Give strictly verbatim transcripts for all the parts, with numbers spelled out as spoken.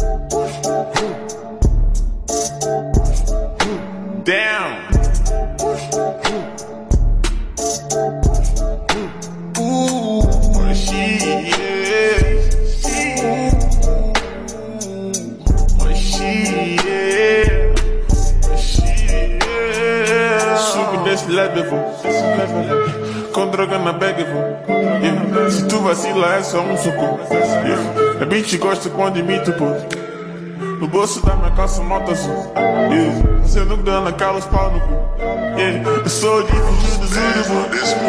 Down. Ooh, she is. Ooh, she is. She is. Subo desse level, com droga na bag vou. Yeah. Se tu vacila é só um soco. Yeah. A bitch gosta quando imito pô. No bolso da minha calça moto azul. Yeah. Seu nunca dá na cara os pau no cu. Yeah. Eu sou difugido, juro.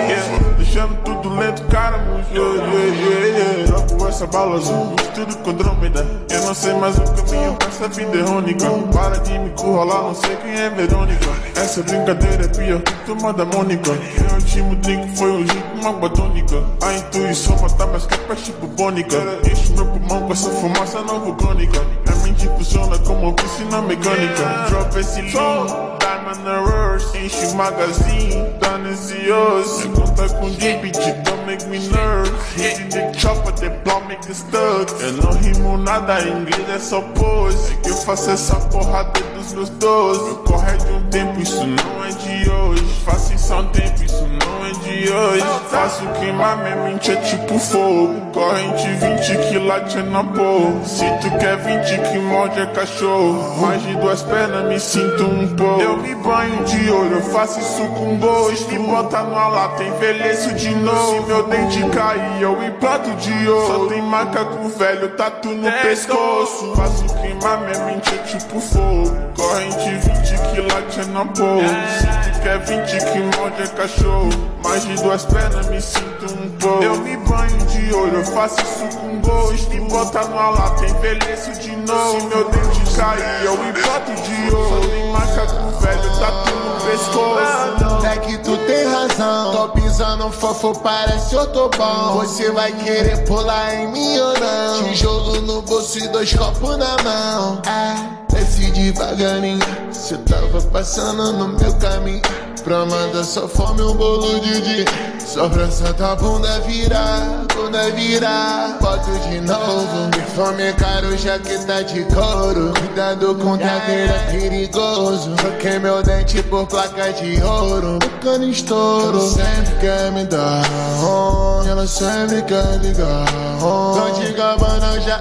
Yeah. Deixando tudo lento, cara. Yeah, yeah, yeah. Jogo essa bala azul, tudo com drômeda. Eu não sei mais o caminho pra essa vida errônica. Para de me curralar, não sei quem é Verônica. Essa brincadeira é pior que turma da Mônica. Meu último drink foi um jeito, uma batônica. A intuição matar mais que a peste bubônica. Enche meu pulmão com essa fumaça não vulcânica. A mente funciona como uma piscina mecânica. Drop esse lean, Diamond Rust, enche Magazine, dane-se hoje. Se conta com Divinity, don't make me nervous. Hitting the Choppa, the block make the studs. Eu não rimo nada, em inglês é só pose. Que eu faço essa porra dentro dos meus doze. Eu corre de um tempo, isso não é de hoje. Faço isso há um tempo, isso não é de hoje. Faço queimar, minha mente é tipo fogo. Corrente vinte que late é na porra. Se tu quer vinte que morde é cachorro. Mais de duas pernas me sinto um pouco. Eu me banho de olho, eu faço isso com gosto. Se me bota numa lata, envelheço de novo. Se meu dente cair, eu implanto de ouro. Só tem macaco velho, tatu no pescoço. Faço queimar, minha mente é tipo fogo. Corrente vinte que late é na porra. Se tu quer vinte que morde é cachorro. Mais de duas pernas me sinto um pouco. Eu me banho de olho, eu faço isso com gosto. Me bota numa lata, envelheço de novo. Se meu dente cair, eu implanto de ouro. Só tem macaco velho, tatu no pescoço. É que tu tem razão. Tô pisando fofo, parece autobom. Você vai querer pular em mim ou não? Tijolo no bolso e dois copos na mão. Ah, desce devagarinho. Cê tava passando no meu caminho. Pra mandar só fome um bolo de dia. Só pra santa bunda virar, bunda virar. Boto de novo. Me fome caro, jaqueta de couro. Cuidado com cadeira, perigoso. Troquei meu dente por placa de ouro. Tocando estouro. Ela sempre quer me dar on. Ela sempre quer ligar on. Tô de Gabbana já.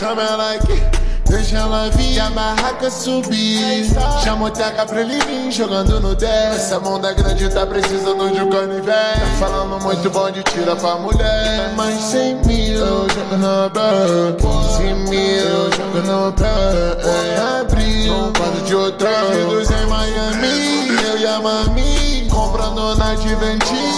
Chama ela aqui. Deixa ela vir, a barraca subir. Chama o T K pra ele vir, jogando no dez. Essa mão da grande tá precisando de um canivete. Tá falando muito bom de tira pra mulher. Mais cem mil, eu jogo no banco. Quinze mil, eu jogo no banco. Em abril, um quadro de outra. Redos em Miami, eu e a mami. Comprando na Divinity.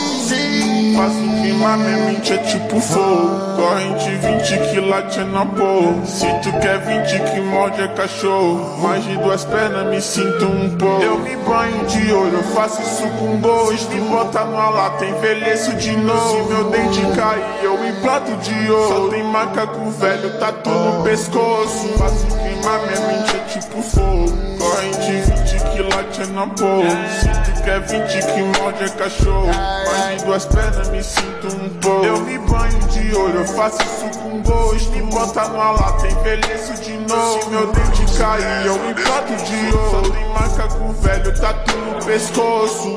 Faço queimar, minha mente é tipo fogo. Corrente vinte que late é na porra. Se tu quer vinte que morde é cachorro. Mais de duas pernas me sinto um pouco. Eu me banho de olho, eu faço isso com gosto. Me bota numa lata, envelheço de novo. Se meu dente cair, eu implanto de ouro. Só tem macaco velho, tatu no pescoço. Faço queimar, minha mente é tipo fogo. Corrente vinte que late é na porra. Se tu quer vinte que morde é cachorro. Mais de duas pernas me sinto um pouco. Eu me banho de olho, eu faço isso com gosto. Me bota numa lata, envelheço de novo. Se meu dente cair, eu me bato de ouro. Só tem macaco velho, tatu no pescoço.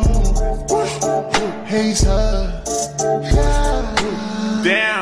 Hey, sir. Damn.